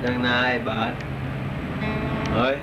Lahat ng naibahan. Okay?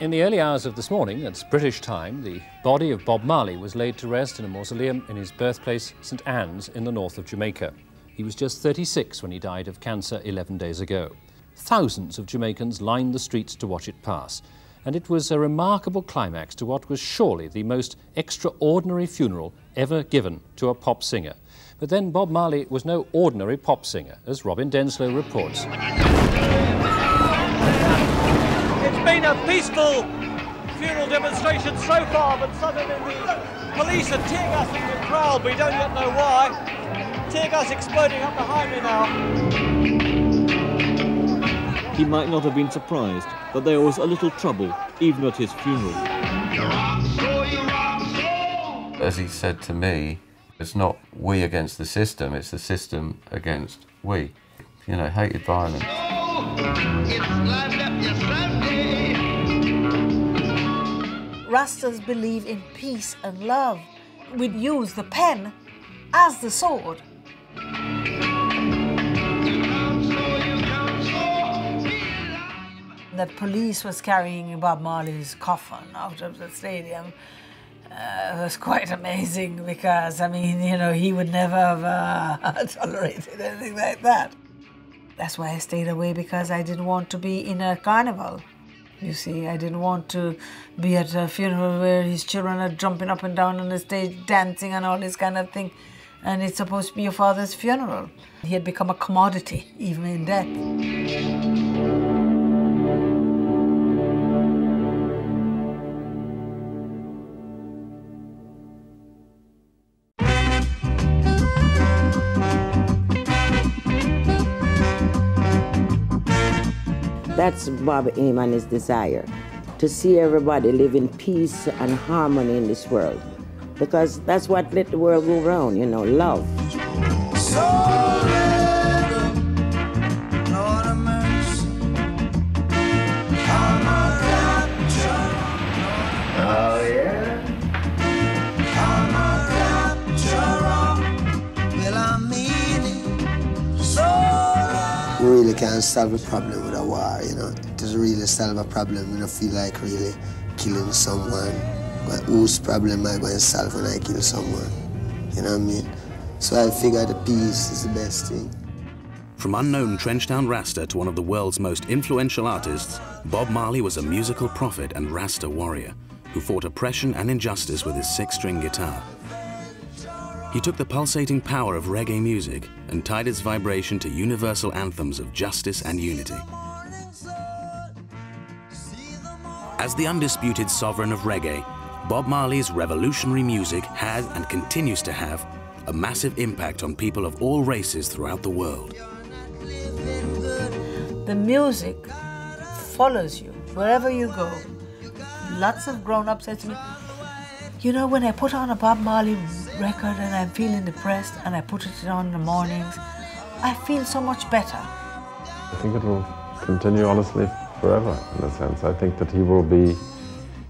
In the early hours of this morning, that's British time, the body of Bob Marley was laid to rest in a mausoleum in his birthplace, St Anne's, in the north of Jamaica. He was just 36 when he died of cancer 11 days ago. Thousands of Jamaicans lined the streets to watch it pass, and it was a remarkable climax to what was surely the most extraordinary funeral ever given to a pop singer. But then Bob Marley was no ordinary pop singer, as Robin Denslow reports. It's been a peaceful funeral demonstration so far, but suddenly the police are tear gassing the crowd. We don't yet know why. Tear gas exploding up behind me now. He might not have been surprised that there was a little trouble, even at his funeral. As he said to me, it's not we against the system, it's the system against we. You know, hated violence. Rastas believed in peace and love. We'd use the pen as the sword. The police was carrying Bob Marley's coffin out of the stadium. It was quite amazing because, I mean, you know, he would never have tolerated anything like that. That's why I stayed away, because I didn't want to be in a carnival. You see, I didn't want to be at a funeral where his children are jumping up and down on the stage, dancing and all this kind of thing. And it's supposed to be your father's funeral. He had become a commodity, even in death. That's Bob Marley's desire, to see everybody live in peace and harmony in this world, because that's what let the world go round, you know, love. So little, Lord of mercy, I'm a rapture. Oh yeah. I'm a rapture. Will I meet it? So little. We really can't solve the problem with a war, you know. Doesn't really solve a problem. You don't feel like really killing someone. But whose problem am I going to solve when I kill someone? You know what I mean? So I figure the peace is the best thing. From unknown Trench Town Rasta to one of the world's most influential artists, Bob Marley was a musical prophet and Rasta warrior who fought oppression and injustice with his six-string guitar. He took the pulsating power of reggae music and tied its vibration to universal anthems of justice and unity. As the undisputed sovereign of reggae, Bob Marley's revolutionary music had and continues to have a massive impact on people of all races throughout the world. The music follows you wherever you go. Lots of grown-ups said to me, you know, when I put on a Bob Marley record and I'm feeling depressed and I put it on in the mornings, I feel so much better. I think it will continue, honestly, forever, in a sense. I think that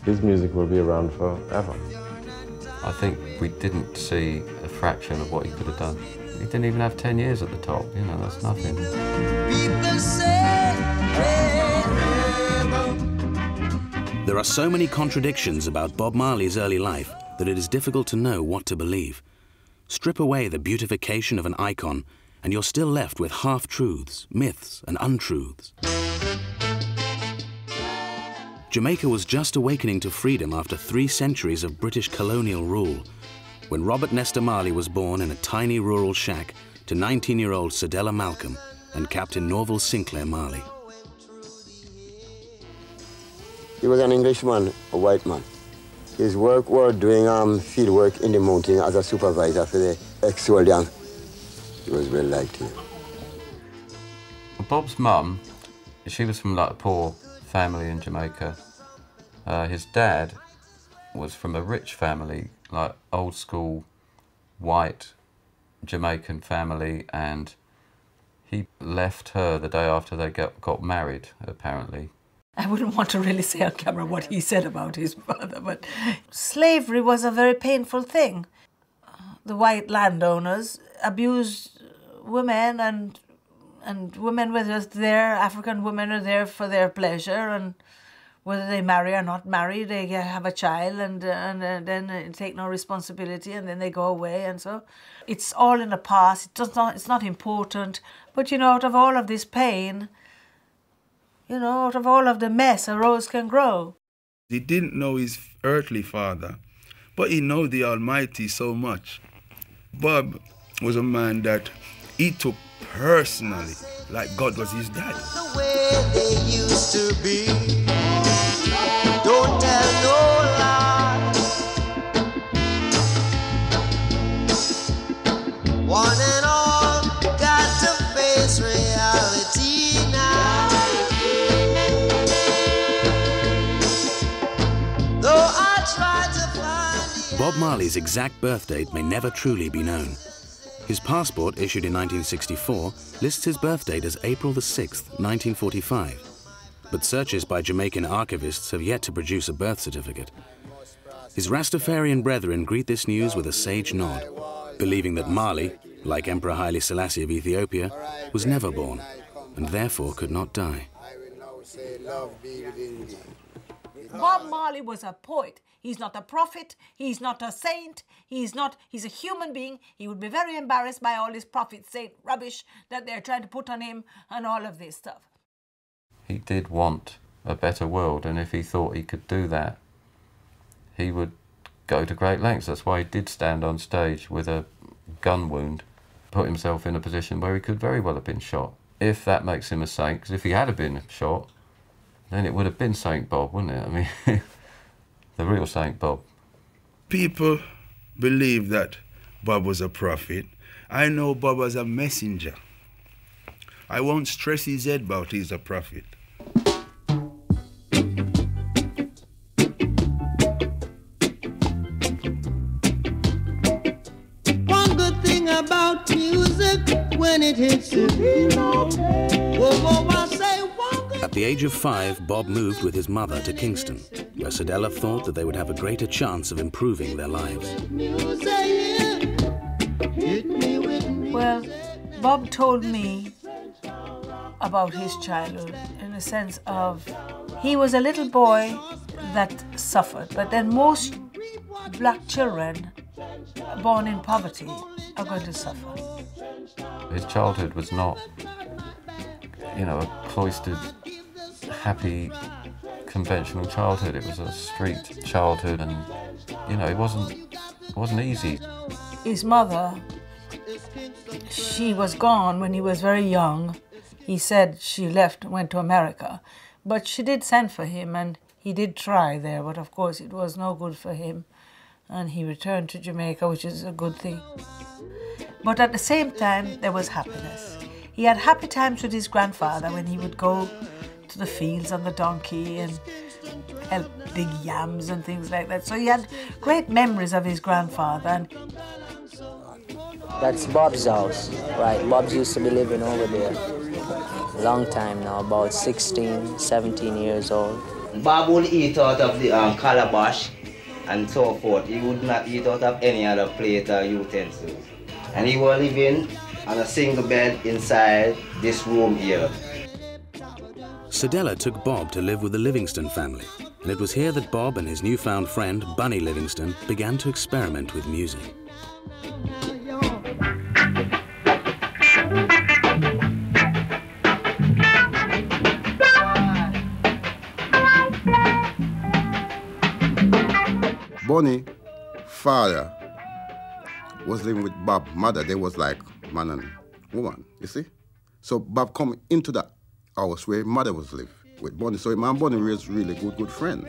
his music will be around forever. I think we didn't see a fraction of what he could have done. He didn't even have 10 years at the top, you know, that's nothing. There are so many contradictions about Bob Marley's early life that it is difficult to know what to believe. Strip away the beautification of an icon, and you're still left with half-truths, myths, and untruths. Jamaica was just awakening to freedom after 3 centuries of British colonial rule, when Robert Nesta Marley was born in a tiny rural shack to 19-year-old Cedella Malcolm and Captain Norval Sinclair Marley. He was an Englishman, a white man. His work was doing field work in the mountain as a supervisor for the ex-soldiers. He was well liked here. Bob's mum, she was from like a poor family in Jamaica. His dad was from a rich family, like old school white Jamaican family, and he left her the day after they got married, apparently. I wouldn't want to really say on camera what he said about his father, but... Slavery was a very painful thing. The white landowners abused women, and women were just there, African women are there for their pleasure, and whether they marry or not marry, they have a child and then take no responsibility, and then they go away, and so. It's all in the past, it's not important, but you know, out of all of this pain, you know, out of all of the mess, a rose can grow. He didn't know his earthly father, but he knew the Almighty so much. Bob was a man that he took personally, like God was his dad. The way they used to be. Don't tell no lies. One and all got to face reality now. Though I tried to find it. Bob Marley's exact birth date may never truly be known. His passport, issued in 1964, lists his birth date as April the 6th, 1945. But searches by Jamaican archivists have yet to produce a birth certificate. His Rastafarian brethren greet this news with a sage nod, believing that Marley, like Emperor Haile Selassie of Ethiopia, was never born and therefore could not die. Bob Marley was a poet. He's not a prophet, he's not a saint, he's a human being. He would be very embarrassed by all this prophet saint rubbish that they're trying to put on him and all of this stuff. He did want a better world, and if he thought he could do that, he would go to great lengths. That's why he did stand on stage with a gun wound, put himself in a position where he could very well have been shot, if that makes him a saint, because if he had been shot, then it would have been Saint Bob, wouldn't it? I mean, the real Saint Bob. People believe that Bob was a prophet. I know Bob as a messenger. I won't stress his head about he's a prophet. One good thing about music, when it hits the beat. At the age of 5, Bob moved with his mother to Kingston, where Cedella thought that they would have a greater chance of improving their lives. Well, Bob told me about his childhood in the sense of he was a little boy that suffered, but then most black children born in poverty are going to suffer. His childhood was not, you know, a cloistered, happy, conventional childhood. It was a street childhood, and, you know, it wasn't easy. His mother, she was gone when he was very young. He said she left and went to America, but she did send for him, and he did try there, but of course it was no good for him, and he returned to Jamaica, which is a good thing. But at the same time, there was happiness. He had happy times with his grandfather when he would go to the fields on the donkey and help dig yams and things like that. So he had great memories of his grandfather. That's Bob's house, right? Bob used to be living over there. Long time now, about 16, 17 years old. Bob would eat out of the calabash and so forth. He would not eat out of any other plate or utensils. And he was living on a single bed inside this room here. Cedella took Bob to live with the Livingston family, and it was here that Bob and his newfound friend, Bunny Livingston, began to experiment with music. Bunny, father, was living with Bob's mother. They was like man and woman, you see? So Bob come into that house where mother was living with Bunny. So my Bunny was really good friend,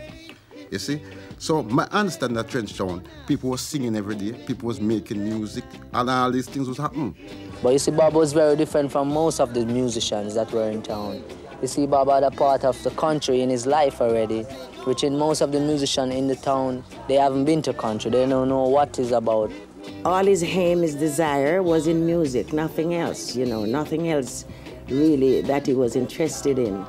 you see? So my understanding that Trench Town, people were singing every day, people was making music, and all these things was happening. But you see, Bob was very different from most of the musicians that were in town. You see, Bob had a part of the country in his life already, which in most of the musicians in the town, they haven't been to country, they don't know what it's about. All his aim, his desire was in music, nothing else, you know, nothing else really that he was interested in.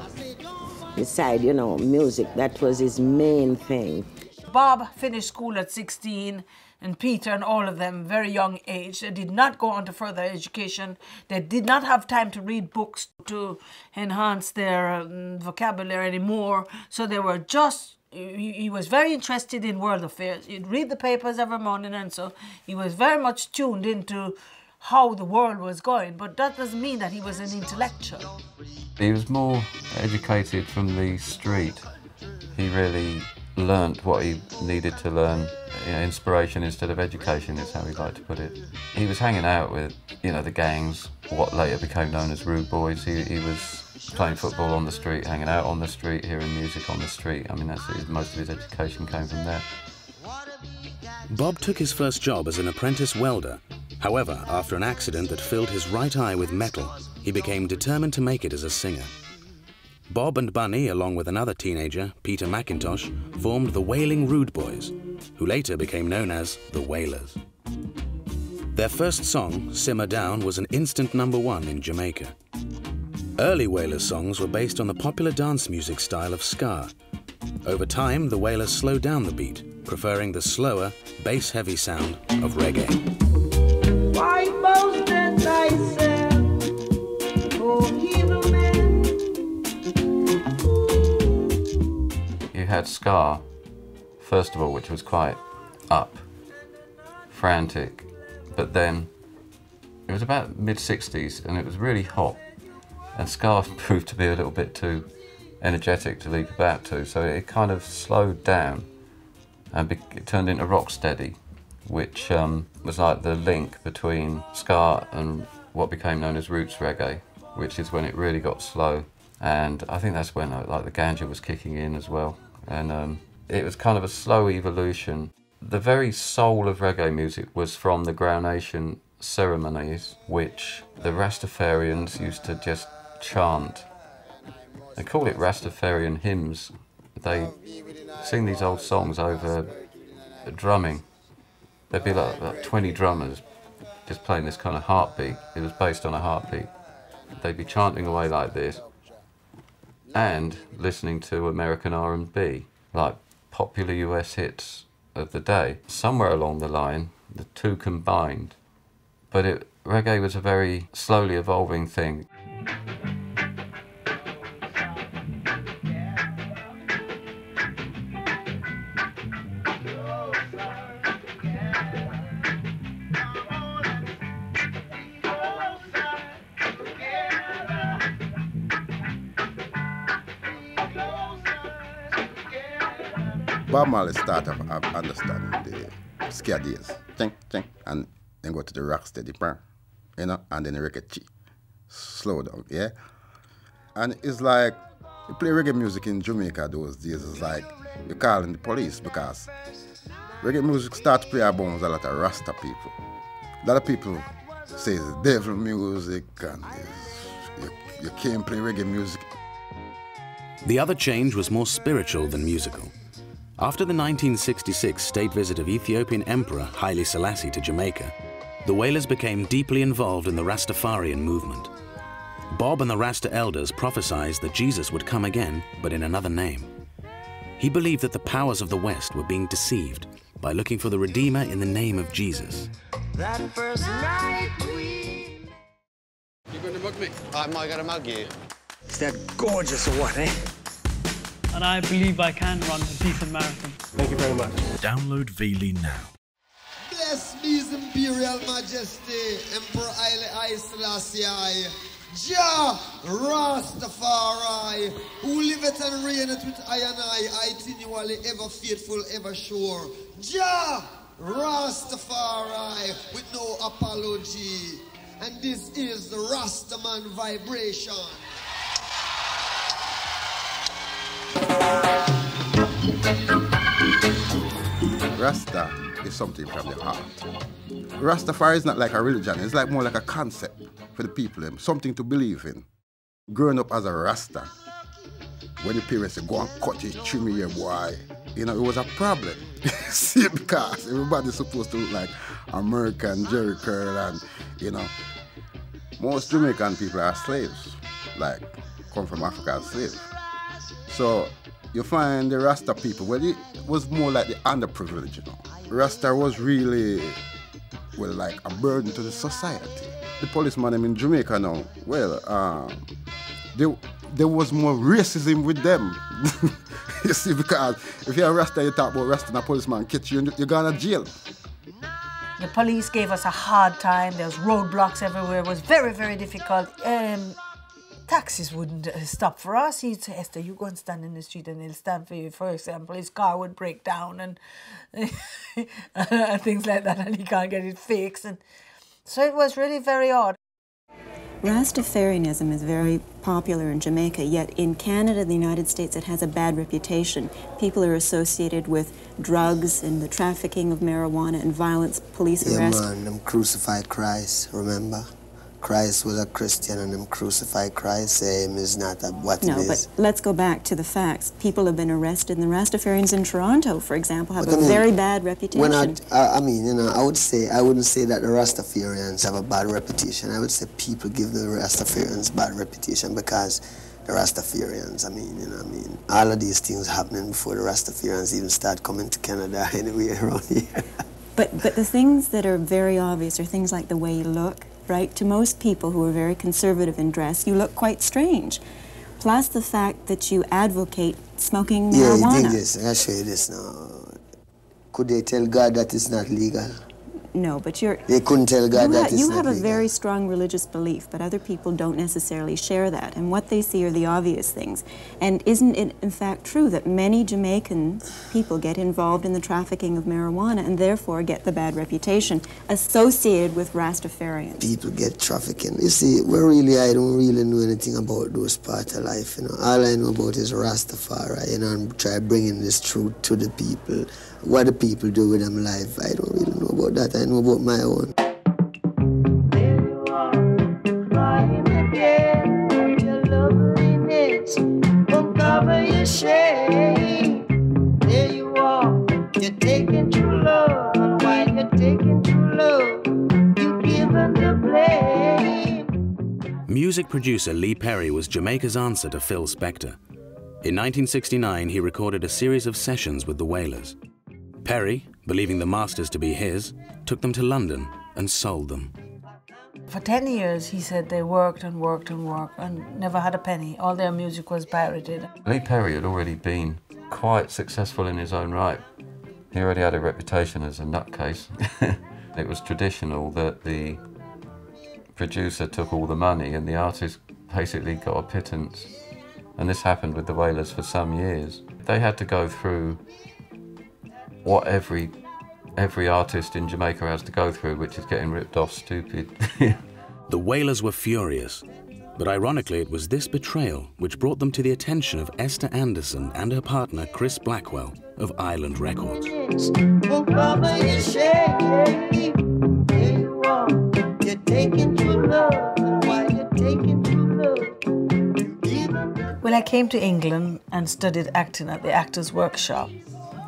Beside, you know, music, that was his main thing. Bob finished school at 16, and Peter and all of them, very young age. They did not go on to further education. They did not have time to read books to enhance their vocabulary anymore. So they were just, he was very interested in world affairs. He'd read the papers every morning, and so he was very much tuned into how the world was going, but that doesn't mean that he was an intellectual. He was more educated from the street. He really learnt what he needed to learn. You know, inspiration instead of education is how he liked to put it. He was hanging out with, you know, the gangs, what later became known as Rude Boys. He was playing football on the street, hanging out on the street, hearing music on the street. I mean, that's most of his education came from there. Bob took his first job as an apprentice welder. However, after an accident that filled his right eye with metal, he became determined to make it as a singer. Bob and Bunny, along with another teenager, Peter McIntosh, formed the Wailing Rude Boys, who later became known as the Wailers. Their first song, Simmer Down, was an instant number 1 in Jamaica. Early Wailers songs were based on the popular dance music style of ska. Over time, the Wailers slowed down the beat, preferring the slower, bass-heavy sound of reggae. You had ska, first of all, which was quite up, frantic, but then it was about mid-60s and it was really hot, and ska proved to be a little bit too energetic to leap about to, so it kind of slowed down and it turned into rocksteady, which was like the link between ska and what became known as roots reggae, which is when it really got slow. And I think that's when like the ganja was kicking in as well. And it was kind of a slow evolution. The very soul of reggae music was from the groundation ceremonies, which the Rastafarians used to just chant. They call it Rastafarian hymns. They sing these old songs over drumming. There'd be like 20 drummers just playing this kind of heartbeat. It was based on a heartbeat. They'd be chanting away like this and listening to American R&B, like popular US hits of the day. Somewhere along the line, the two combined. But reggae was a very slowly evolving thing. Bob Marley started understanding the scare days, and then go to the rock steady part, you know, and then the reggae, slow down, yeah? And it's like, you play reggae music in Jamaica those days, it's like you're calling the police, because reggae music starts to play among a lot of Rasta people. A lot of people say it's devil music, and you can't play reggae music. The other change was more spiritual than musical. After the 1966 state visit of Ethiopian Emperor Haile Selassie to Jamaica, the Wailers became deeply involved in the Rastafarian movement. Bob and the Rasta elders prophesied that Jesus would come again, but in another name. He believed that the powers of the West were being deceived by looking for the Redeemer in the name of Jesus. That first night we... You going to mug me? I'm not going to mug you. Is that gorgeous or what, eh? and I believe I can run a decent marathon. Thank you very much. Download Vili now. Bless me's Imperial Majesty, Emperor Haile Selassie, Jah Rastafari, who liveth and reigneth with I and I continually ever faithful, ever sure. Jah Rastafari, with no apology. And this is the Rastaman vibration. Rasta is something from the heart. Rastafari is not like a religion, it's like more like a concept for the people, something to believe in. Growing up as a Rasta, when the parents say, go and cut your trim here, boy, you know, it was a problem. See, because everybody's supposed to look like American Jerry Curl and, you know, most Jamaican people are slaves, like come from Africa as slaves. So you find the Rasta people, well, it was more like the underprivileged, you know. Rasta was really, well, like a burden to the society. The policeman in Jamaica now, well, there was more racism with them. You see, because if you're a Rasta, you talk about Rasta and a policeman catch you, you're going to jail. The police gave us a hard time. There was roadblocks everywhere. It was very, very difficult. Taxis wouldn't stop for us. He'd say, Esther, you go and stand in the street and they'll stand for you. For example, his car would break down and, and things like that, and he can't get it fixed. And so it was really very odd. Rastafarianism is very popular in Jamaica, yet in Canada and the United States it has a bad reputation. People are associated with drugs and the trafficking of marijuana and violence, police arrests. Yeah, man, them crucified Christ, remember? Christ was a Christian and them crucified Christ, say him is not what it is. No, but let's go back to the facts. People have been arrested, and the Rastafarians in Toronto, for example, have very bad reputation. When I mean, you know, I wouldn't say that the Rastafarians have a bad reputation. I would say people give the Rastafarians bad reputation because the Rastafarians, I mean, you know, all of these things happening before the Rastafarians even start coming to Canada anywhere around here. But the things that are very obvious are things like the way you look. Right? To most people who are very conservative in dress, you look quite strange. Plus the fact that you advocate smoking marijuana. Yeah, you did this. I'll show you this now. Could they tell God that it's not legal? No, but you're... They couldn't tell God that it's not legal. You have a very strong religious belief, but other people don't necessarily share that. And what they see are the obvious things. And isn't it, in fact, true that many Jamaican people get involved in the trafficking of marijuana and therefore get the bad reputation associated with Rastafarians? People get trafficking. You see, I don't really know anything about those parts of life, you know. All I know about is Rastafari, you know, and try bringing this truth to the people. What do people do with them life? I don't really know about that. I know about my own. Music producer Lee Perry was Jamaica's answer to Phil Spector. In 1969, he recorded a series of sessions with the Wailers. Perry, believing the masters to be his, took them to London and sold them. For 10 years, he said they worked and worked and worked and never had a penny. All their music was pirated. Lee Perry had already been quite successful in his own right. He already had a reputation as a nutcase. It was traditional that the producer took all the money and the artist basically got a pittance. And this happened with the Wailers for some years. They had to go through what every artist in Jamaica has to go through, which is getting ripped off stupid. The Wailers were furious, but ironically it was this betrayal which brought them to the attention of Esther Anderson and her partner Chris Blackwell of Island Records. Well, I came to England and studied acting at the Actors' Workshop.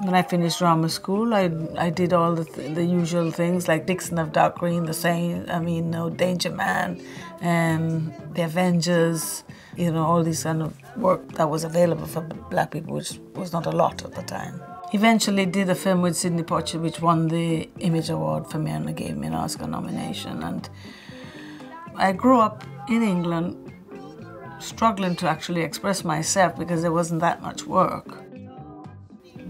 When I finished drama school, I did all the usual things like Dixon of Dark Green, The Saint, Danger Man, The Avengers, you know, all these kind of work that was available for black people, which was not a lot at the time. Eventually did a film with Sidney Poitier, which won the Image Award for me and gave me an Oscar nomination. And I grew up in England struggling to actually express myself because there wasn't that much work.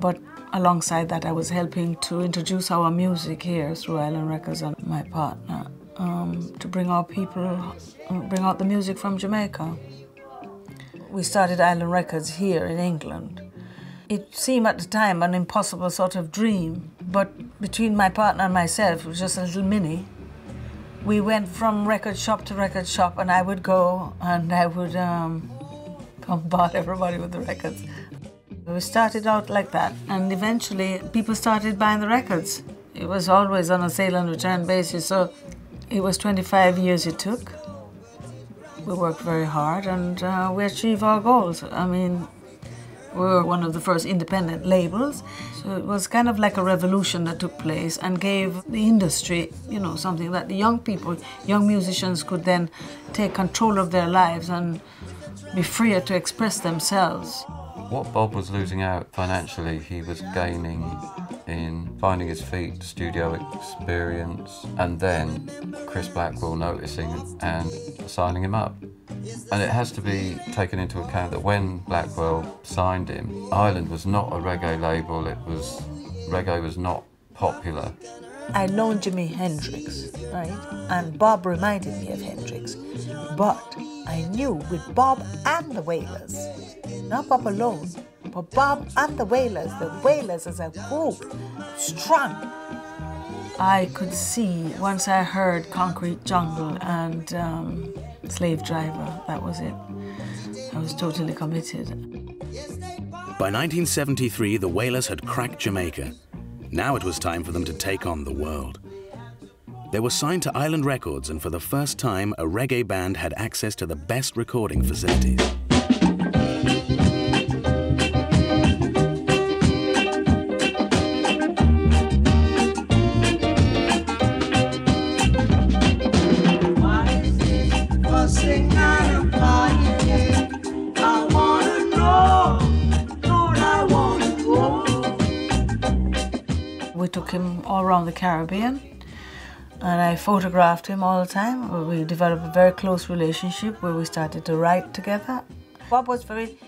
But alongside that, I was helping to introduce our music here through Island Records and my partner to bring our people, bring out the music from Jamaica. We started Island Records here in England. It seemed at the time an impossible sort of dream, but between my partner and myself, it was just a little mini. We went from record shop to record shop, and I would go and I would bombard everybody with the records. We started out like that, and eventually people started buying the records. It was always on a sale and return basis, so it was 25 years it took. We worked very hard, and we achieved our goals. I mean, we were one of the first independent labels, so it was kind of like a revolution that took place and gave the industry, you know, something that the young people, young musicians could then take control of their lives and be freer to express themselves. What Bob was losing out financially, he was gaining in finding his feet, studio experience, and then Chris Blackwell noticing and signing him up. And it has to be taken into account that when Blackwell signed him, Island was not a reggae label, reggae was not popular. I know Jimi Hendrix, right? And Bob reminded me of Hendrix, but I knew with Bob and the Wailers, not Bob alone, but Bob and the Wailers as a group, strong. I could see, once I heard Concrete Jungle and Slave Driver, that was it. I was totally committed. By 1973, the Wailers had cracked Jamaica. Now it was time for them to take on the world. They were signed to Island Records, and for the first time, a reggae band had access to the best recording facilities. Took him all around the Caribbean, and I photographed him all the time. We developed a very close relationship where we started to write together. Bob was very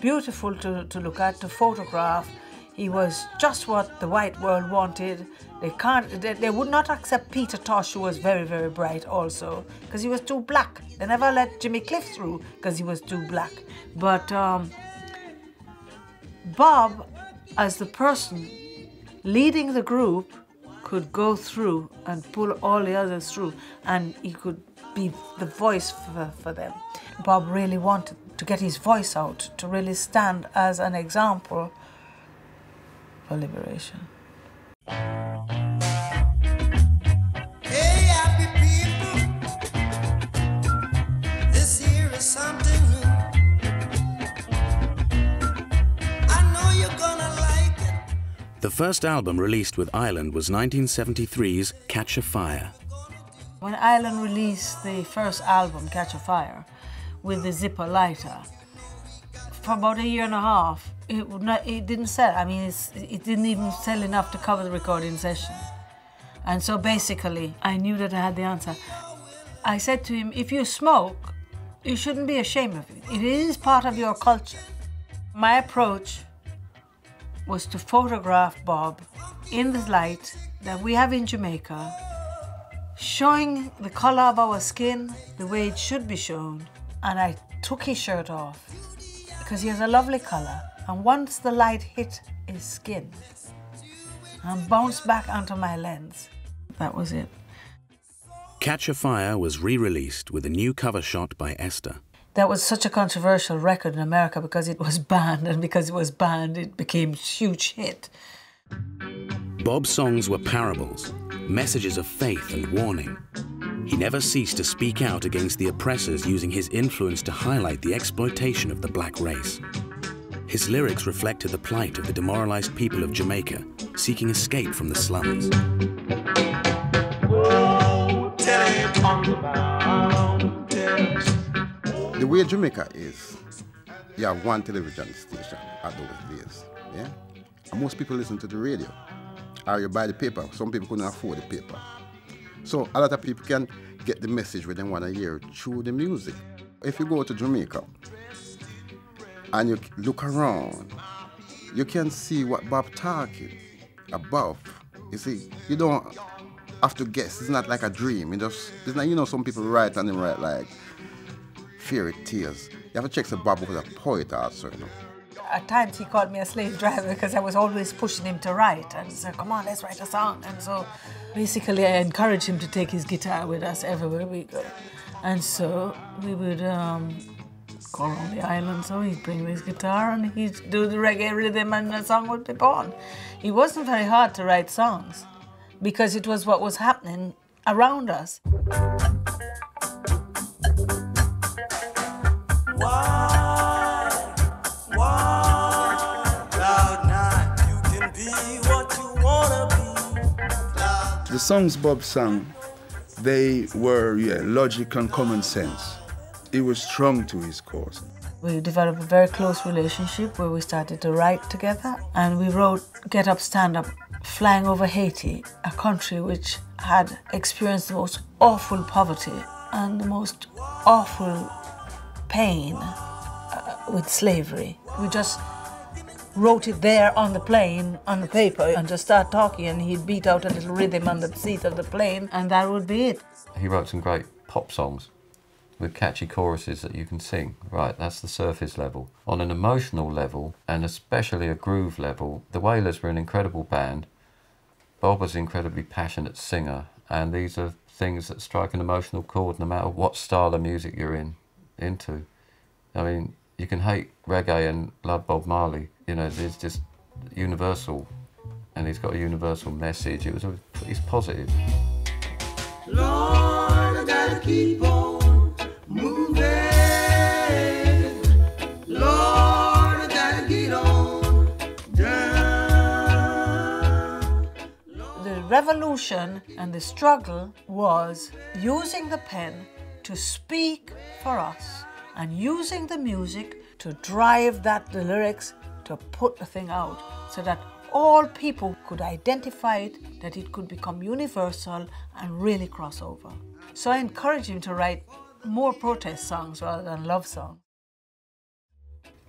beautiful to look at, to photograph. He was just what the white world wanted. They would not accept Peter Tosh, who was very, very bright also, because he was too black. They never let Jimmy Cliff through because he was too black. But Bob, as the person leading the group, could go through and pull all the others through, and he could be the voice for them. Bob really wanted to get his voice out, to really stand as an example for liberation. The first album released with Island was 1973's Catch a Fire. When Island released the first album, Catch a Fire, with the zipper lighter, for about a year and a half, it didn't sell. I mean, it didn't even sell enough to cover the recording session. And so basically, I knew that I had the answer. I said to him, if you smoke, you shouldn't be ashamed of it. It is part of your culture. My approach was to photograph Bob in the light that we have in Jamaica, showing the color of our skin the way it should be shown. And I took his shirt off because he has a lovely color. And once the light hit his skin and bounced back onto my lens, that was it. Catch a Fire was re-released with a new cover shot by Esther. That was such a controversial record in America because it was banned, and because it was banned, it became a huge hit. Bob's songs were parables, messages of faith and warning. He never ceased to speak out against the oppressors, using his influence to highlight the exploitation of the black race. His lyrics reflected the plight of the demoralized people of Jamaica, seeking escape from the slums. The way Jamaica is, you have one television station at those days, yeah? And most people listen to the radio, or you buy the paper. Some people couldn't afford the paper. So a lot of people can get the message where they want to hear through the music. If you go to Jamaica and you look around, you can see what Bob talking about. You see, you don't have to guess. It's not like a dream. It's not, you know, some people write and they write like fairy tales. You have to check the Bob was a poet also, you know. At times he called me a slave driver because I was always pushing him to write. And so, come on, let's write a song. And so basically I encouraged him to take his guitar with us everywhere we go. And so we would go around the island, so he'd bring his guitar and he'd do the reggae rhythm and the song would be born. It wasn't very hard to write songs because it was what was happening around us. The songs Bob sang, they were, logic and common sense. He was strong to his cause. We developed a very close relationship where we started to write together, and we wrote Get Up Stand Up, flying over Haiti, a country which had experienced the most awful poverty and the most awful pain with slavery. We just wrote it there on the plane, on the paper, and just start talking, and he'd beat out a little rhythm on the seat of the plane, and that would be it. He wrote some great pop songs with catchy choruses that you can sing. Right, that's the surface level. On an emotional level, and especially a groove level, the Wailers were an incredible band. Bob was an incredibly passionate singer, and these are things that strike an emotional chord no matter what style of music you're into. I mean, you can hate reggae and love Bob Marley. You know, it's just universal, and he's got a universal message. He's positive. Lord, I gotta keep on. The revolution and the struggle was using the pen to speak for us and using the music to drive the lyrics, to put the thing out so that all people could identify it, that it could become universal and really cross over. So I encourage him to write more protest songs rather than love songs.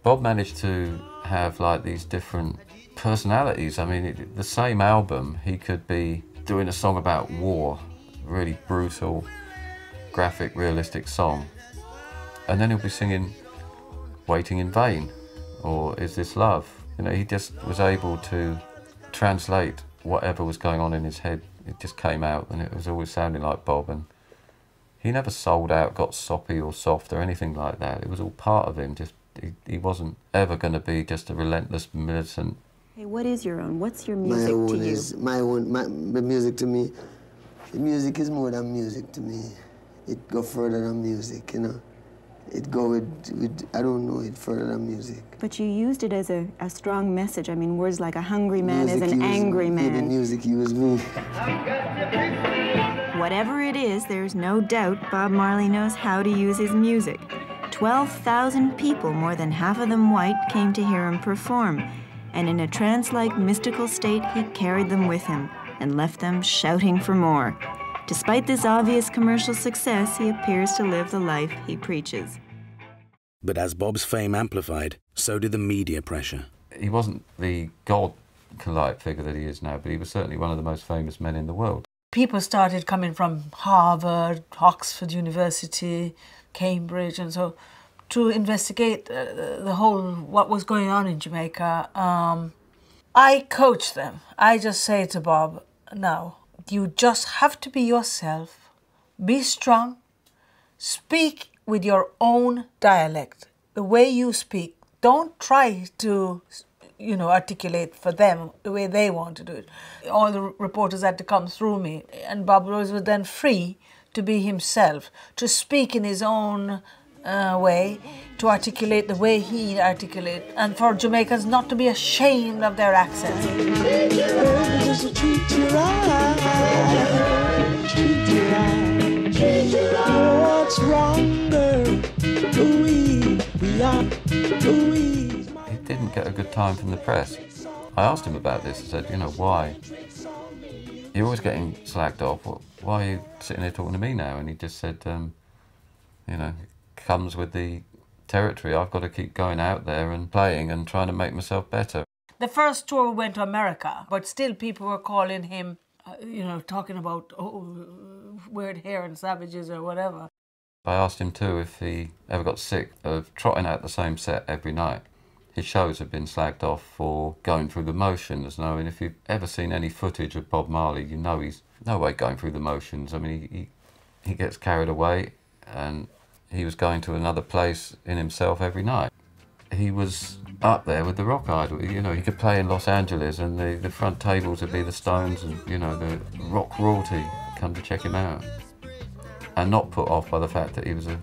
Bob managed to have like these different personalities. I mean, the same album, he could be doing a song about war, really brutal, graphic, realistic song. And then he'll be singing Waiting in Vain or Is This Love? You know, he just was able to translate whatever was going on in his head. It just came out and it was always sounding like Bob. And he never sold out, got soppy or soft or anything like that. It was all part of him. Just he wasn't ever going to be just a relentless militant. Hey, what is your own? What's your music to you? My own is my own. The music to me, the music is more than music to me. It go further than music, you know. It go with I don't know it further than music. But you used it as a strong message. I mean, words like a hungry man is an angry man. Yeah, the music used me. Whatever it is, there's no doubt Bob Marley knows how to use his music. 12,000 people, more than half of them white, came to hear him perform. And in a trance-like mystical state, he carried them with him and left them shouting for more. Despite this obvious commercial success, he appears to live the life he preaches. But as Bob's fame amplified, so did the media pressure. He wasn't the god-like figure that he is now, but he was certainly one of the most famous men in the world. People started coming from Harvard, Oxford University, Cambridge, and so to investigate the whole, what was going on in Jamaica. I coach them. I just say to Bob, now, you just have to be yourself, be strong, speak with your own dialect, the way you speak. Don't try to articulate for them the way they want to do it. All the reporters had to come through me, and Bob Rose was then free to be himself, to speak in his own way, to articulate the way he articulated, and for Jamaicans not to be ashamed of their accents. Didn't get a good time from the press. I asked him about this and said, you know, why? You're always getting slagged off. Why are you sitting there talking to me now? And he just said, comes with the territory. I've got to keep going out there and playing and trying to make myself better. The first tour we went to America, but still people were calling him, you know, talking about weird hair and savages or whatever. I asked him too if he ever got sick of trotting out the same set every night. His shows have been slagged off for going through the motions. I mean, if you've ever seen any footage of Bob Marley, you know he's no way going through the motions. I mean, he gets carried away, and he was going to another place in himself every night. He was up there with the rock idol. You know, he could play in Los Angeles, and the front tables would be the Stones and, you know, the rock royalty come to check him out, and not put off by the fact that he was a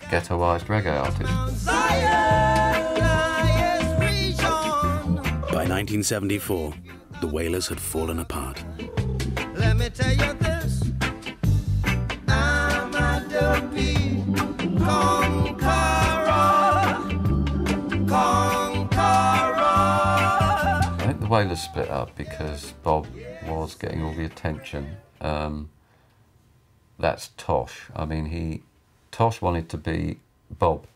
ghettoised reggae artist. By 1974, the Wailers had fallen apart. Let me tell you this, I'm a dopey conqueror. I think the Wailers split up because Bob was getting all the attention. That's Tosh. I mean, Tosh wanted to be Bob.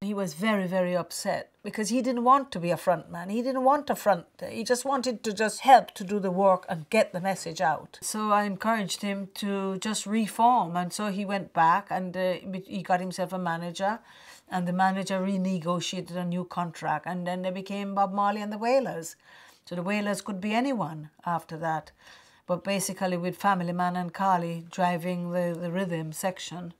He was very, very upset because he didn't want to be a front man. He didn't want a front. He just wanted to just help to do the work and get the message out. So I encouraged him to just reform. And so he went back and he got himself a manager. And the manager renegotiated a new contract. And then they became Bob Marley and the Wailers. So the Wailers could be anyone after that. But basically with Family Man and Carly driving the rhythm section.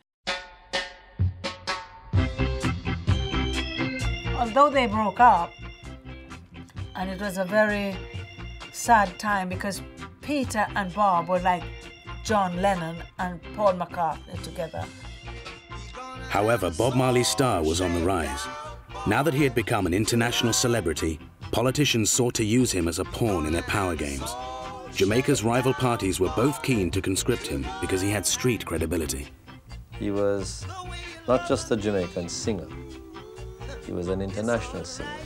Although they broke up, and it was a very sad time because Peter and Bob were like John Lennon and Paul McCartney together. However, Bob Marley's star was on the rise. Now that he had become an international celebrity, politicians sought to use him as a pawn in their power games. Jamaica's rival parties were both keen to conscript him because he had street credibility. He was not just a Jamaican singer. He was an international singer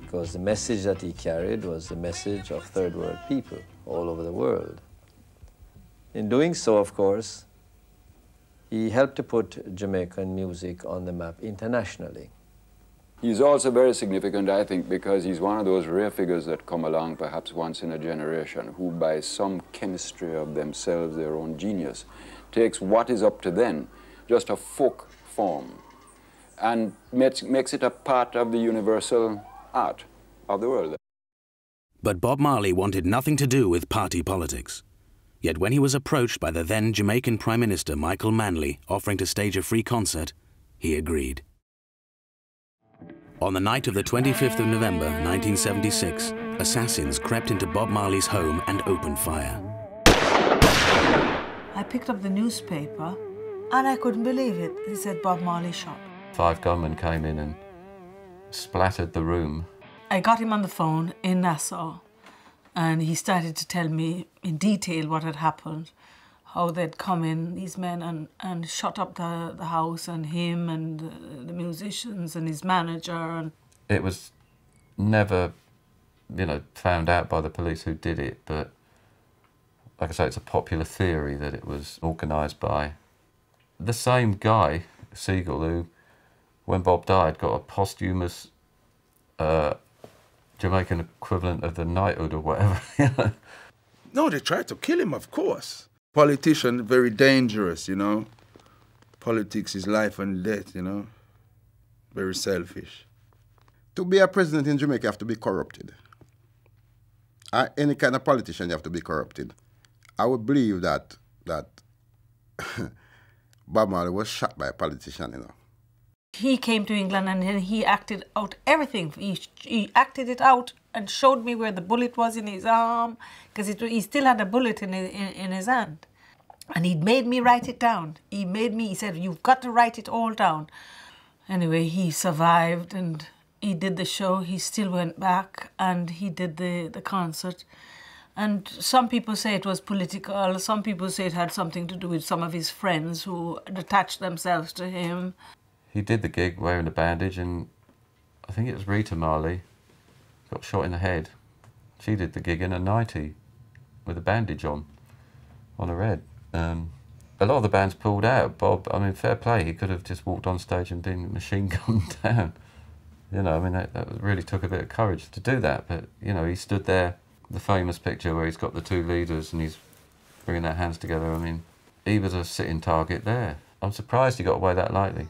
because the message that he carried was the message of third world people all over the world. In doing so, of course, he helped to put Jamaican music on the map internationally. He's also very significant, I think, because he's one of those rare figures that come along perhaps once in a generation who, by some chemistry of themselves, their own genius, takes what is up to then just a folk form and makes it a part of the universal art of the world. But Bob Marley wanted nothing to do with party politics. Yet when he was approached by the then Jamaican Prime Minister Michael Manley offering to stage a free concert, he agreed. On the night of the 25th of November 1976, assassins crept into Bob Marley's home and opened fire. I picked up the newspaper and I couldn't believe it. It said Bob Marley shot. 5 gunmen came in and splattered the room. I got him on the phone in Nassau, and he started to tell me in detail what had happened, how they'd come in, these men, and shot up the house and him and the musicians and his manager. And it was never, you know, found out by the police who did it, but like I say, it's a popular theory that it was organised by the same guy, Siegel, who, when Bob died, got a posthumous Jamaican equivalent of the knighthood or whatever. No, they tried to kill him, of course. Politician, very dangerous, you know. Politics is life and death, you know. Very selfish. To be a president in Jamaica, you have to be corrupted. Any kind of politician, you have to be corrupted. I would believe that Bob Marley was shot by a politician, you know. He came to England and then he acted out everything. He acted it out and showed me where the bullet was in his arm, because he still had a bullet in his hand. And he'd made me write it down. He said, you've got to write it all down. Anyway, he survived and he did the show. He still went back and he did the concert. And some people say it was political. Some people say it had something to do with some of his friends who attached themselves to him. He did the gig wearing a bandage, and I think it was Rita Marley got shot in the head. She did the gig in a nightie with a bandage on her head. a lot of the bands pulled out. Bob, I mean, fair play, he could have just walked on stage and been machine gunned down. You know, I mean, that really took a bit of courage to do that. But, you know, he stood there, the famous picture where he's got the two leaders and he's bringing their hands together. I mean, he was a sitting target there. I'm surprised he got away that lightly.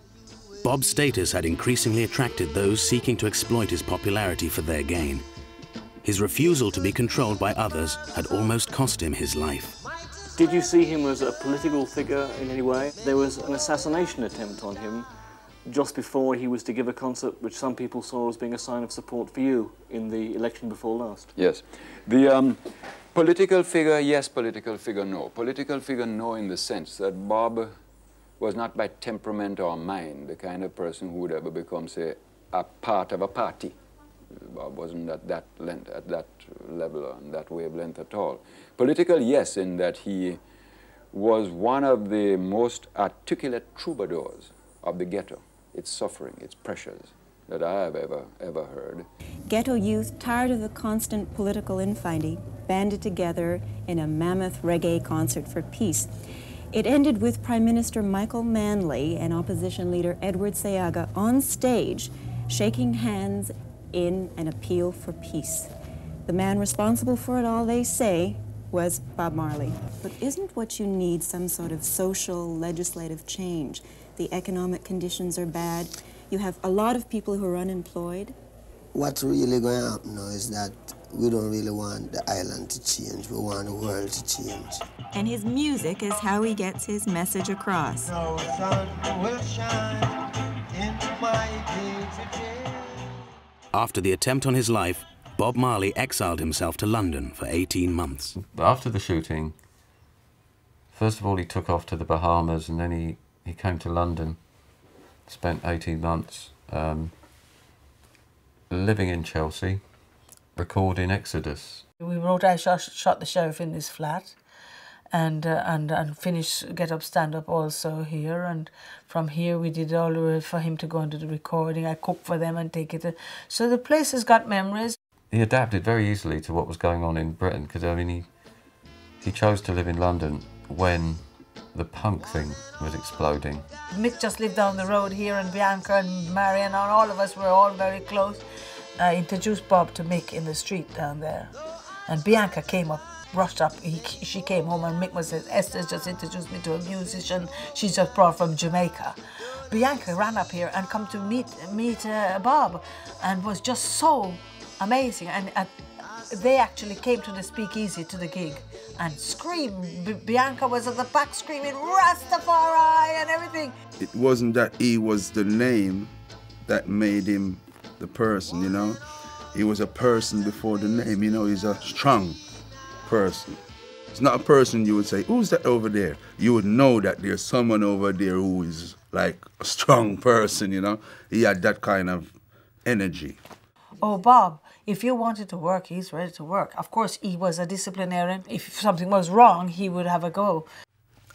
Bob's status had increasingly attracted those seeking to exploit his popularity for their gain. His refusal to be controlled by others had almost cost him his life. Did you see him as a political figure in any way? There was an assassination attempt on him just before he was to give a concert, which some people saw as being a sign of support for you in the election before last. Yes. The political figure, yes, political figure, no. Political figure, no, in the sense that Bob was not by temperament or mind the kind of person who would ever become, say, a part of a party. Bob wasn't at that length, at that level, on that wavelength at all. Political, yes, in that he was one of the most articulate troubadours of the ghetto, its suffering, its pressures, that I have ever heard. Ghetto youth, tired of the constant political infighting, banded together in a mammoth reggae concert for peace. It ended with Prime Minister Michael Manley and opposition leader Edward Sayaga on stage, shaking hands in an appeal for peace. The man responsible for it all, they say, was Bob Marley. But isn't what you need some sort of social, legislative change? The economic conditions are bad. You have a lot of people who are unemployed. What's really going to happen now is that we don't really want the island to change. We want the world to change. And his music is how he gets his message across. No sun will shine in my day today. After the attempt on his life, Bob Marley exiled himself to London for 18 months. After the shooting, first of all, he took off to the Bahamas, and then he came to London, spent 18 months living in Chelsea, recording Exodus. We wrote I Shot the Sheriff in this flat, and finished Get Up Stand Up also here, and from here we did all the way for him to go into the recording. I cooked for them and take it to, so the place has got memories. He adapted very easily to what was going on in Britain, because I mean he chose to live in London when the punk thing was exploding. Mick just lived down the road here, and Bianca and Marion and all of us were all very close. I introduced Bob to Mick in the street down there, and Bianca came up, rushed up, she came home, and Mick was, Esther just introduced me to a musician she's just brought from Jamaica. Bianca ran up here and come to meet Bob, and was just so amazing, and they actually came to the speakeasy, to the gig, and screamed. Bianca was at the back screaming Rastafari and everything. It wasn't that he was the name that made him the person, you know? He was a person before the name, you know, he's a strong person. It's not a person you would say, who's that over there? You would know that there's someone over there who is like a strong person, you know? He had that kind of energy. Oh, Bob, if you wanted to work, he's ready to work. Of course, he was a disciplinarian. If something was wrong, he would have a go.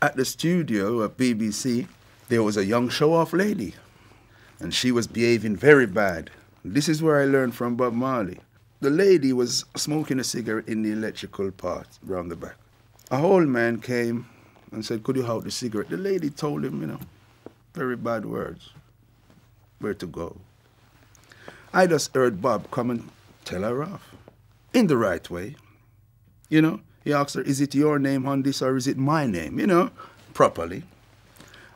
At the studio at BBC, there was a young show-off lady, and she was behaving very bad. This is where I learned from Bob Marley. The lady was smoking a cigarette in the electrical part round the back. A old man came and said, could you hold the cigarette? The lady told him, you know, very bad words, where to go. I just heard Bob come and tell her off in the right way. You know, he asked her, is it your name on this or is it my name? You know, properly.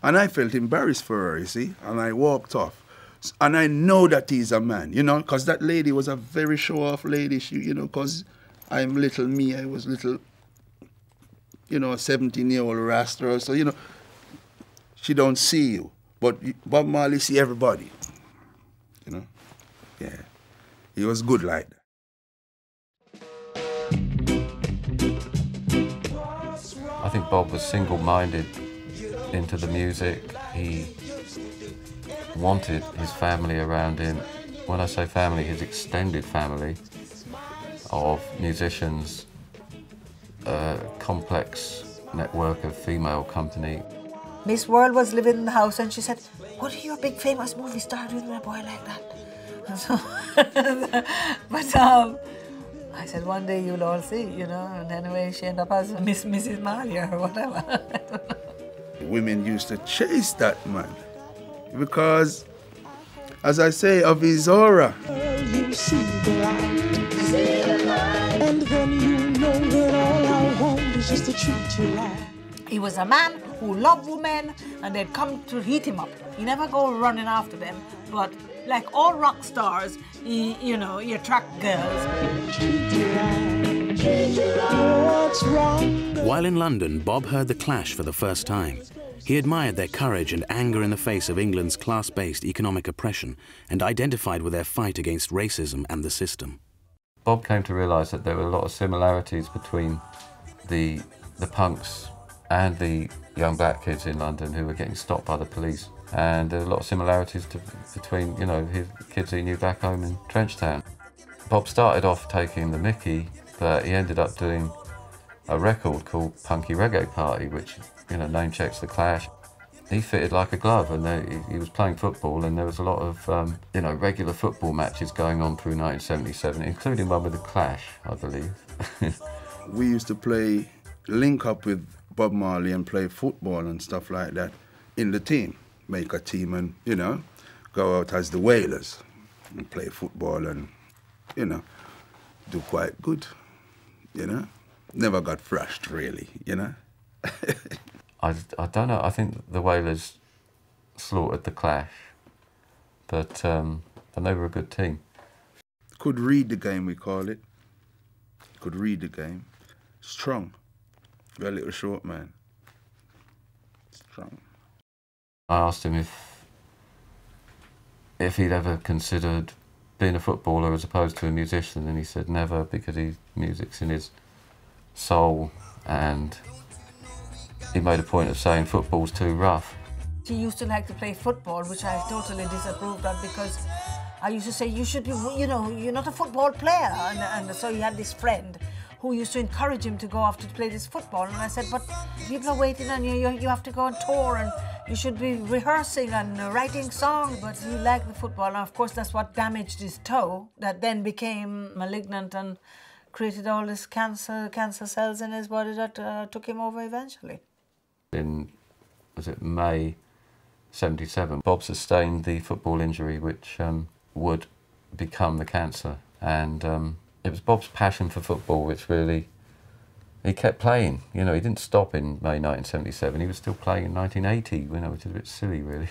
And I felt embarrassed for her, you see, and I walked off. And I know that he's a man, you know, because that lady was a very show-off lady, she, you know, because I'm little me, I was little, you know, a 17-year-old Rasta, so, you know, she don't see you. But Bob Marley see everybody, you know? Yeah, he was good like that. I think Bob was single-minded into the music. He wanted his family around him. When I say family, his extended family of musicians, a complex network of female company. Miss World was living in the house and she said, what are your big famous movie star doing with a boy like that? And so, but I said, one day you'll all see, you know, and anyway she ended up as Mrs. Marley or whatever. women used to chase that man because, as I say, of his aura. You see the light. See the light. And then you know that all I want is just to treat you right. He was a man who loved women and they'd come to heat him up. He never go running after them, but like all rock stars, he, you know, he attract girls. Treat you right. Treat you right. What's wrong? While in London, Bob heard The Clash for the first time. He admired their courage and anger in the face of England's class-based economic oppression and identified with their fight against racism and the system. Bob came to realise that there were a lot of similarities between the punks and the young black kids in London who were getting stopped by the police. And there were a lot of similarities between, you know, his kids he knew back home in Trench Town. Bob started off taking the mickey, but he ended up doing a record called Punky Reggae Party, which, you know, name checks The Clash. He fitted like a glove, and he was playing football, and there was a lot of, you know, regular football matches going on through 1977, including one with The Clash, I believe. We used to play, link up with Bob Marley and play football and stuff like that in the team, make a team and, you know, go out as the Wailers and play football and, you know, do quite good, you know. Never got thrashed, really, you know. I don't know. I think the Wailers slaughtered The Clash, but and they were a good team. Could read the game, we call it. Could read the game. Strong. We're a little short man. Strong. I asked him if he'd ever considered being a footballer as opposed to a musician, and he said never, because music's in his soul, and he made a point of saying football's too rough. He used to like to play football, which I totally disapproved of, because I used to say, you should be, you know, you're not a football player. And so he had this friend who used to encourage him to go off to play this football. And I said, but people are waiting on you, you have to go on tour, and you should be rehearsing and writing songs. But he liked the football, and of course that's what damaged his toe, that then became malignant and created all this cancer cells in his body that took him over eventually. In, was it May 77, Bob sustained the football injury which would become the cancer. And it was Bob's passion for football which really, he kept playing. You know, he didn't stop in May 1977, he was still playing in 1980, you know, which is a bit silly, really.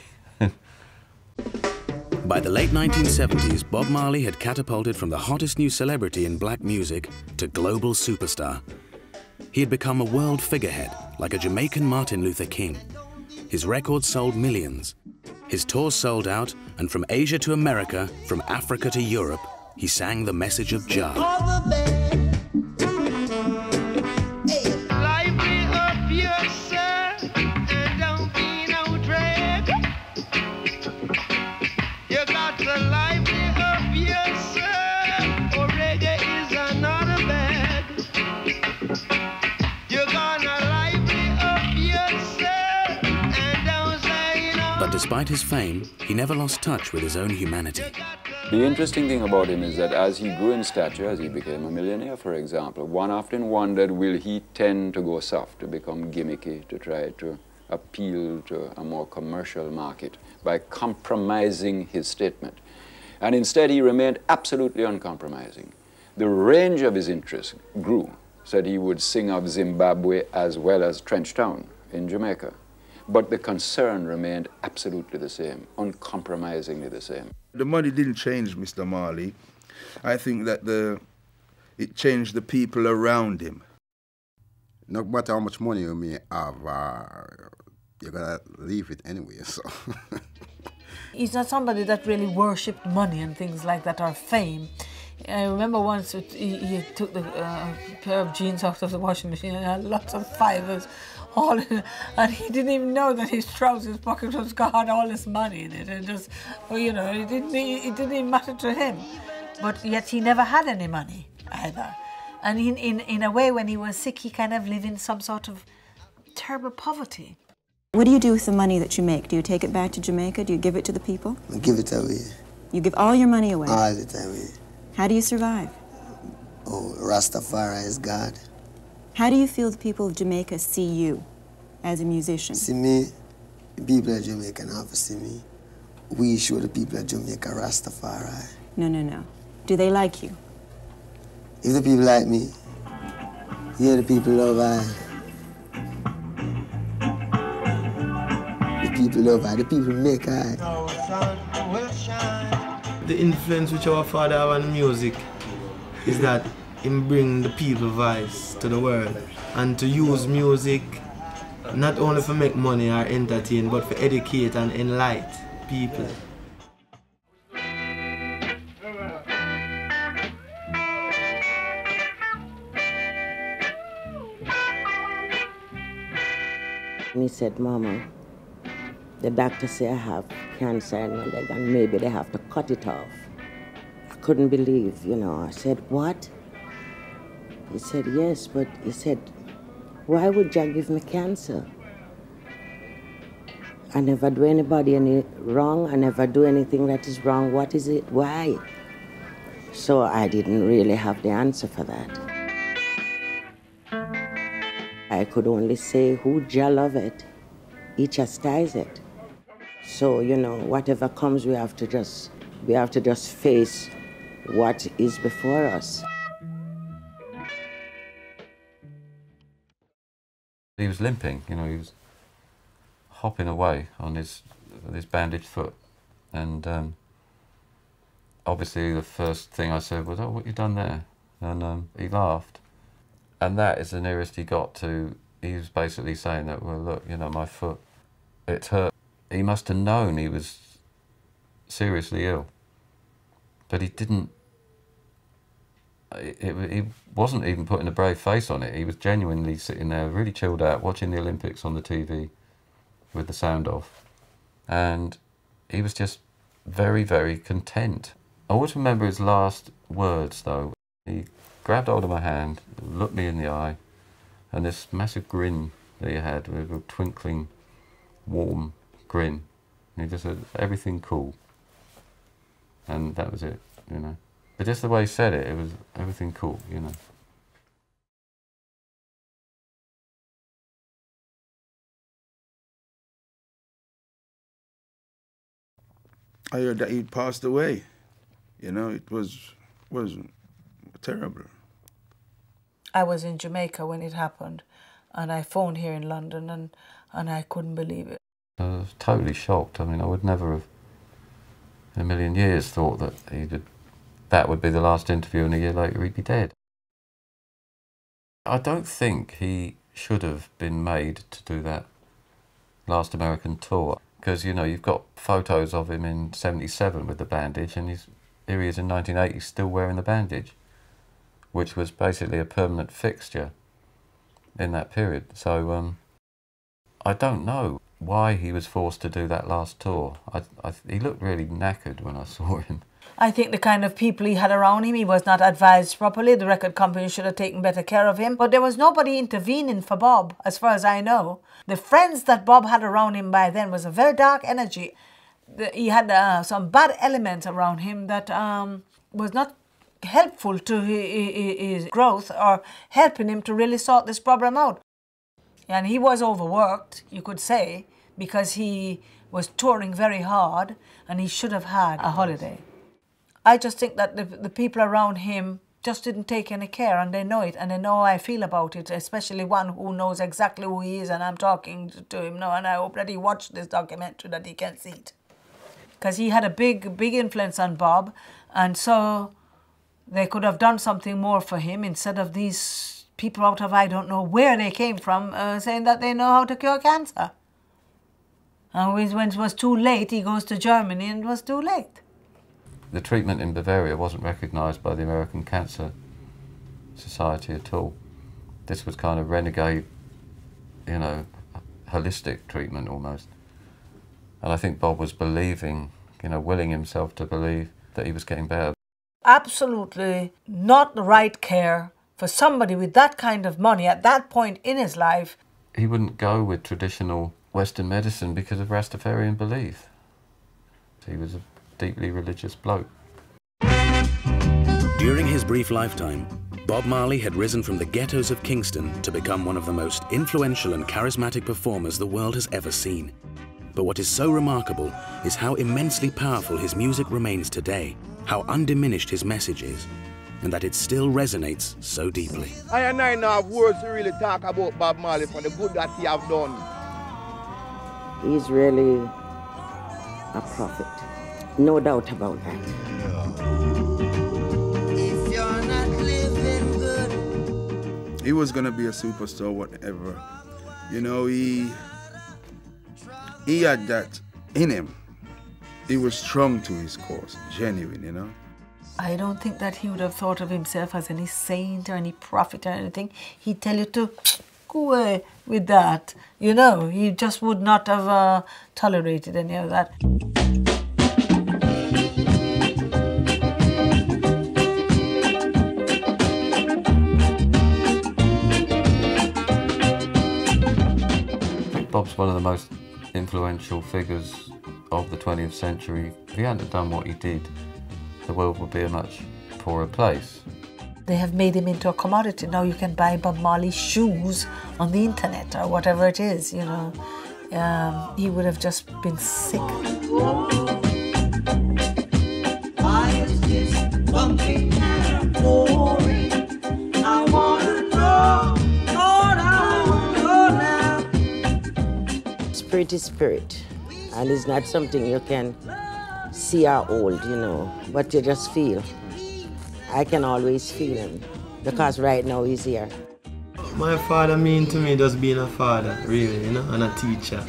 By the late 1970s, Bob Marley had catapulted from the hottest new celebrity in black music to global superstar. He had become a world figurehead, like a Jamaican Martin Luther King. His records sold millions. His tours sold out, and from Asia to America, from Africa to Europe, he sang the message of Jah. Despite his fame, he never lost touch with his own humanity. The interesting thing about him is that as he grew in stature, as he became a millionaire, for example, one often wondered, will he tend to go soft, to become gimmicky, to try to appeal to a more commercial market by compromising his statement? And instead, he remained absolutely uncompromising. The range of his interests grew, so that he would sing of Zimbabwe as well as Trench Town in Jamaica. But the concern remained absolutely the same, uncompromisingly the same. The money didn't change Mr. Marley. I think that it changed the people around him. No matter how much money you may have, you're gonna leave it anyway, so. He's not somebody that really worshipped money and things like that, or fame. I remember once he took the pair of jeans out of the washing machine and had lots of fibers all in it, and he didn't even know that his trousers pocket was had all this money in it, and just, well, you know, it didn't even matter to him. But yet he never had any money either. And in a way, when he was sick, he kind of lived in some sort of terrible poverty. What do you do with the money that you make? Do you take it back to Jamaica? Do you give it to the people? I give it away. You give all your money away? All the time, yeah. How do you survive? Oh, Rastafari is God. How do you feel the people of Jamaica see you? as a musician? See me, people of Jamaica now have to see me. We show the people of Jamaica Rastafari. No, no, no. Do they like you? If the people like me, yeah, the people love I. The people love I. The people make I. The influence which our father have on music is that him bring the people voice to the world and to use music not only for make money or entertain, but for educate and enlighten people. He said, Mama, the doctor say I have cancer in my leg and maybe they have to cut it off. I couldn't believe, you know. I said, what? He said, yes, but he said, why would Jah give me cancer? I never do anybody any wrong. I never do anything that is wrong. What is it? Why? So I didn't really have the answer for that. I could only say, who Jah love it, he chastise it. So, you know, whatever comes, we have to just face what is before us. He was limping, you know, he was hopping away on his bandaged foot. And obviously the first thing I said was, oh, what you done there? And he laughed. And that is the nearest he got to, he was basically saying that, well, look, you know, my foot, it hurt. He must have known he was seriously ill, but he didn't, he wasn't even putting a brave face on it. He was genuinely sitting there, really chilled out, watching the Olympics on the TV with the sound off. And he was just very, very content. I always remember his last words, though. He grabbed hold of my hand, looked me in the eye, and this massive grin that he had, with a twinkling, warm grin. And he just said, everything cool. And that was it, you know. But just the way he said it, it was everything cool, you know. I heard that he'd passed away. You know, it was terrible. I was in Jamaica when it happened, and I phoned here in London, and I couldn't believe it. I was totally shocked. I mean, I would never have in a million years thought that that would be the last interview, and a year later he'd be dead. I don't think he should have been made to do that last American tour, because, you know, you've got photos of him in '77 with the bandage, and here he is in 1980 still wearing the bandage, which was basically a permanent fixture in that period. So I don't know why he was forced to do that last tour. He looked really knackered when I saw him. I think the kind of people he had around him, he was not advised properly. The record company should have taken better care of him. But there was nobody intervening for Bob, as far as I know. The friends that Bob had around him by then was a very dark energy. He had some bad elements around him that was not helpful to his growth or helping him to really sort this problem out. And he was overworked, you could say, because he was touring very hard and he should have had a holiday. I just think that the people around him just didn't take any care, and they know it, and they know how I feel about it, especially one who knows exactly who he is, and I'm talking to him now, and I hope that he watched this documentary, that he can see it. Because he had a big, big influence on Bob, and so they could have done something more for him instead of these people out of I don't know where they came from saying that they know how to cure cancer. And when it was too late, he goes to Germany and it was too late. The treatment in Bavaria wasn't recognised by the American Cancer Society at all. This was kind of renegade, you know, holistic treatment almost. And I think Bob was believing, you know, willing himself to believe that he was getting better. Absolutely not the right care for somebody with that kind of money at that point in his life. He wouldn't go with traditional Western medicine because of Rastafarian belief. He was a deeply religious bloke. During his brief lifetime, Bob Marley had risen from the ghettos of Kingston to become one of the most influential and charismatic performers the world has ever seen. But what is so remarkable is how immensely powerful his music remains today, how undiminished his message is, and that it still resonates so deeply. I and I now have words to really talk about Bob Marley for the good that he have done. He's really a prophet, no doubt about that. If you're not living good. He was gonna be a superstar, whatever. You know, he had that in him. He was strong to his cause, genuine, you know? I don't think that he would have thought of himself as any saint or any prophet or anything. He'd tell you to go away with that. You know, he just would not have tolerated any of that. Bob's one of the most influential figures of the 20th century. If he hadn't done what he did, the world would be a much poorer place. They have made him into a commodity. Now you can buy Bob Marley shoes on the internet or whatever it is, you know. He would have just been sick. Spirit is spirit, and it's not something you can see how old, you know, but you just feel. I can always feel him, because right now he's here. My father mean to me just being a father, really, you know, and a teacher.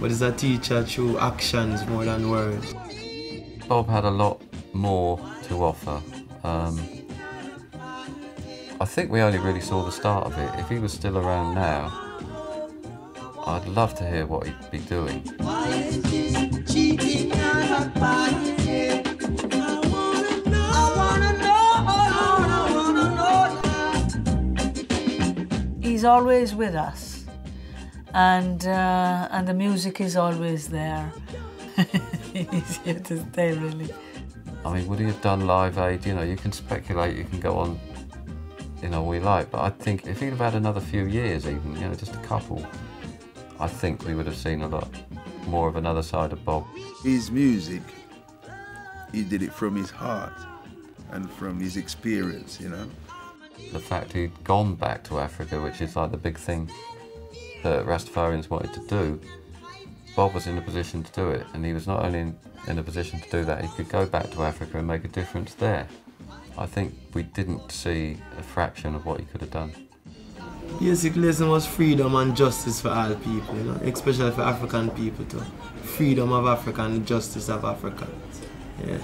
But he's a teacher through actions more than words. Bob had a lot more to offer. I think we only really saw the start of it. If he was still around now, I'd love to hear what he'd be doing. He's always with us, and the music is always there. He's here to stay, really. I mean, would he have done Live Aid? You know, you can speculate, you can go on, you know, all you like, but I think if he'd have had another few years even, you know, just a couple, I think we would have seen a lot more of another side of Bob. His music, he did it from his heart and from his experience, you know. The fact he'd gone back to Africa, which is like the big thing that Rastafarians wanted to do, Bob was in a position to do it, and he was not only in a position to do that, he could go back to Africa and make a difference there. I think we didn't see a fraction of what he could have done. Basic lesson was freedom and justice for all people, you know, especially for African people too. Freedom of Africa and justice of Africa. Yeah.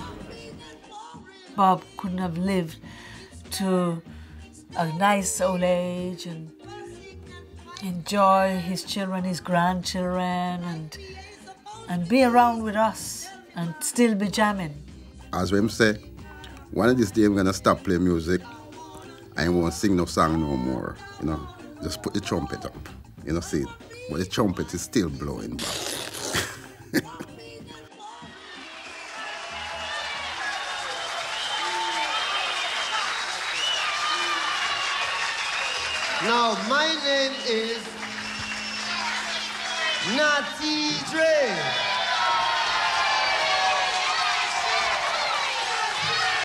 Bob couldn't have lived to a nice old age and enjoy his children, his grandchildren, and be around with us and still be jamming. As Wim said, one of these days I'm gonna stop playing music. I won't sing no song no more, you know. Just put the trumpet up, you know, see it. But the trumpet is still blowing back. Now, my name is Natty